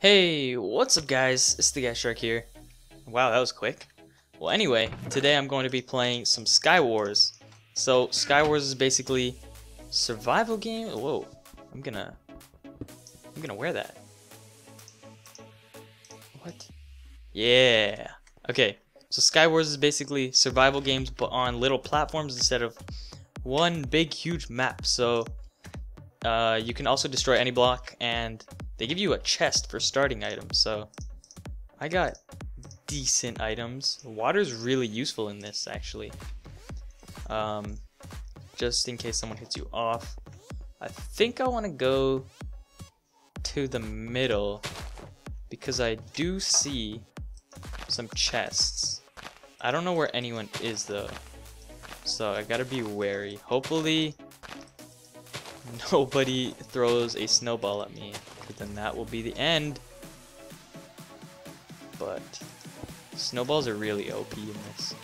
Hey, what's up guys, it's TheGuyShark here. Wow, that was quick. Well anyway, today I'm going to be playing some Sky Wars. So Sky Wars is basically survival game. Whoa, I'm gonna wear that. What? Yeah. Okay, so Sky Wars is basically survival games but on little platforms instead of one big huge map. So you can also destroy any block, and they give you a chest for starting items, so I got decent items. Water's really useful in this, actually. Just in case someone hits you off. I think I want to go to the middle because I do see some chests. I don't know where anyone is, though, so I gotta be wary. Hopefully nobody throws a snowball at me, because then that will be the end. But snowballs are really OP in this,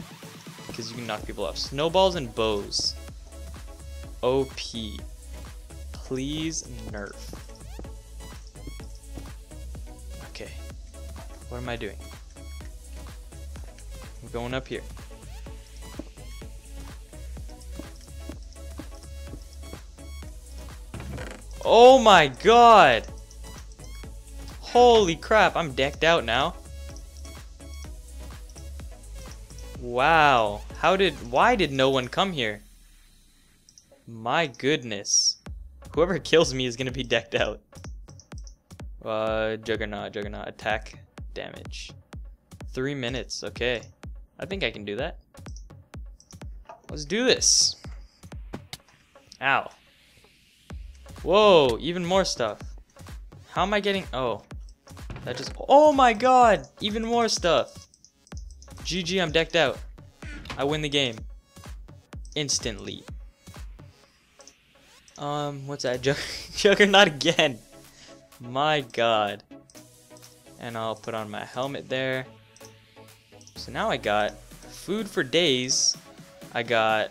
because you can knock people off. Snowballs and bows, OP. Please nerf. Okay, what am I doing? I'm going up here. Oh my god! Holy crap, I'm decked out now. Wow, why did no one come here? My goodness. Whoever kills me is gonna be decked out. Juggernaut, attack, damage. 3 minutes, okay. I think I can do that. Let's do this. Ow. Whoa, even more stuff. How am I getting? Oh, that just. Oh my god, even more stuff. GG, I'm decked out. I win the game instantly. What's that? Juggernaut again. My god. And I'll put on my helmet there. So now I got food for days. I got.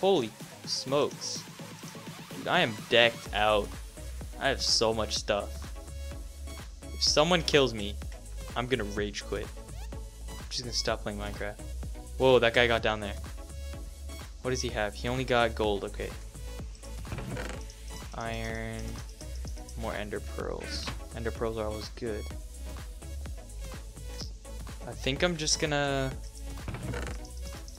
Holy smokes. I am decked out. I have so much stuff. If someone kills me, I'm gonna rage quit. I'm just gonna stop playing Minecraft. Whoa, that guy got down there. What does he have? He only got gold, okay. Iron, more ender pearls. Ender pearls are always good. I think I'm just gonna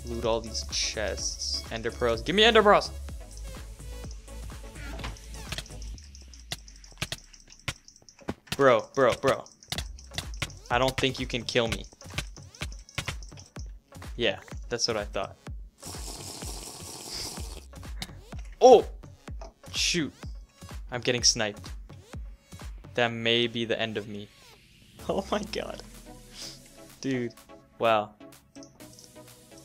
loot all these chests. Ender pearls, give me ender pearls! Bro. I don't think you can kill me. Yeah, that's what I thought. Oh! Shoot. I'm getting sniped. That may be the end of me. Oh my god. Dude. Wow.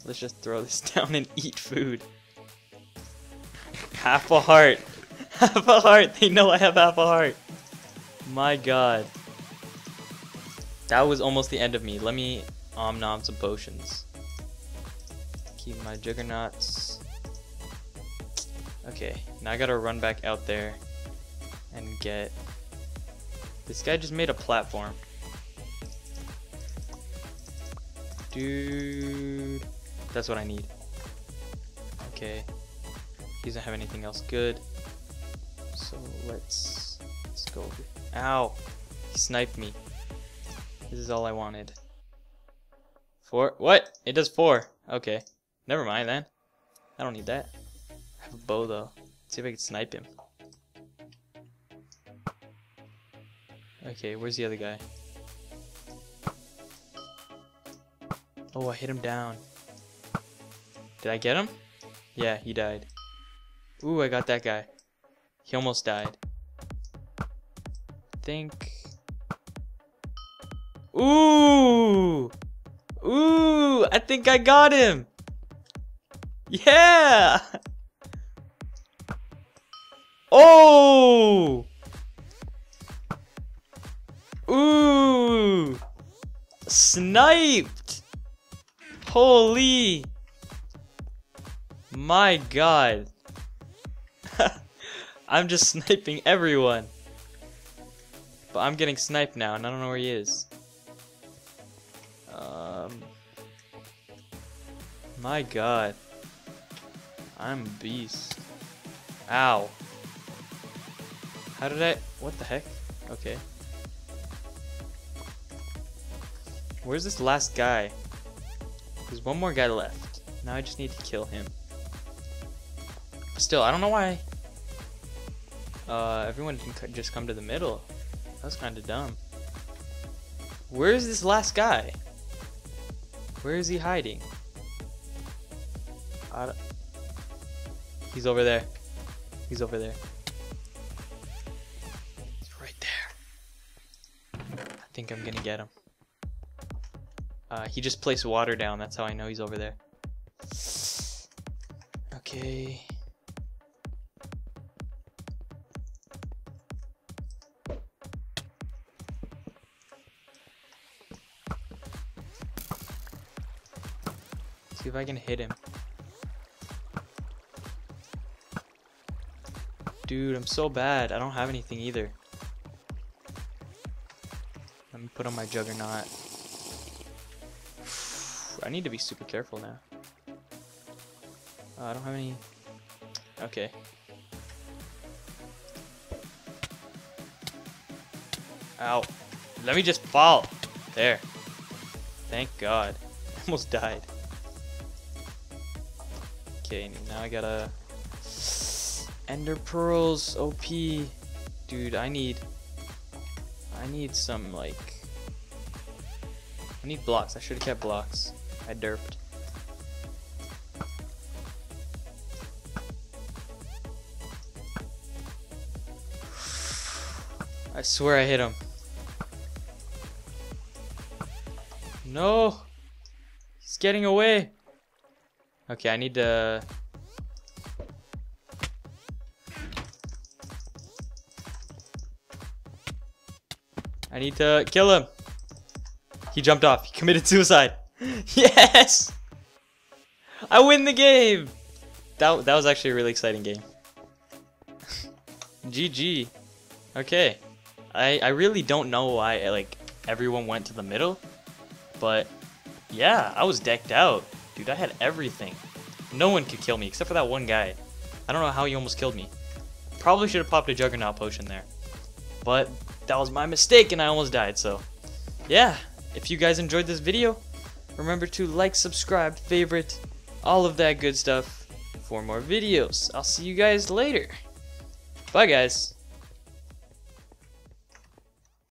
Let's just throw this down and eat food. Half a heart. Half a heart. They know I have half a heart. My god. That was almost the end of me. Let me nom some potions. Keep my juggernauts. Okay, now I gotta run back out there and get. This guy just made a platform. Dude. That's what I need. Okay. He doesn't have anything else good. So let's go over here. Ow, he sniped me. This is all I wanted. 4, what? It does 4, okay. Never mind then. I don't need that. I have a bow though. Let's see if I can snipe him. Okay, where's the other guy? Oh, I hit him down. Did I get him? Yeah, he died. Ooh, I got that guy. He almost died. Think. Ooh! I think I got him. Yeah. Oh. Ooh! Sniped. Holy. My god. I'm just sniping everyone. But I'm getting sniped now, and I don't know where he is. My god. I'm a beast. Ow. How did I... What the heck? Okay. Where's this last guy? There's one more guy left. Now I just need to kill him. Still, I don't know why everyone can just come to the middle. That was kind of dumb. Where is this last guy? Where is he hiding? He's over there. He's over there. He's right there. I think I'm gonna get him. He just placed water down. That's how I know he's over there. Okay. Let's see if I can hit him. Dude, I'm so bad. I don't have anything either. Let me put on my juggernaut. I need to be super careful now. I don't have any... Okay. Ow. Let me just fall. There. Thank God. I almost died. Okay, now I gotta... Ender Pearls, OP. Dude, I need some, like... I need blocks. I should've kept blocks. I derped. I swear I hit him. No! He's getting away! Okay, I need to... I need to kill him! He jumped off. He committed suicide. Yes! I win the game! That was actually a really exciting game. GG. Okay. I really don't know why like everyone went to the middle, but yeah, I was decked out. Dude, I had everything. No one could kill me except for that one guy. I don't know how he almost killed me. Probably should have popped a juggernaut potion there. But that was my mistake and I almost died, so yeah. If you guys enjoyed this video, remember to like, subscribe, favorite, all of that good stuff for more videos. I'll see you guys later. Bye, guys.